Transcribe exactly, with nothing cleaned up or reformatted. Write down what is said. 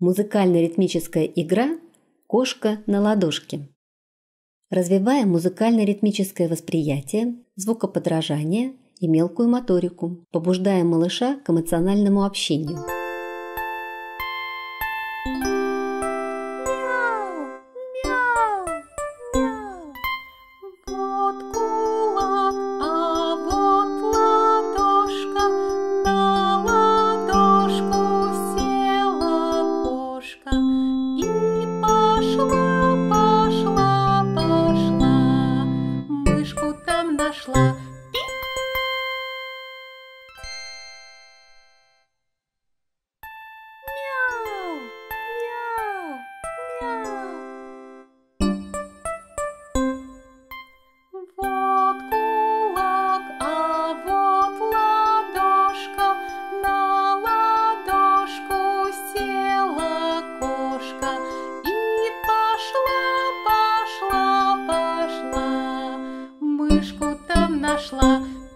Музыкально-ритмическая игра «Кошка на ладошке». Развивая музыкально-ритмическое восприятие, звукоподражание и мелкую моторику, побуждая малыша к эмоциональному общению. Пошла, пошла, мышку там нашла.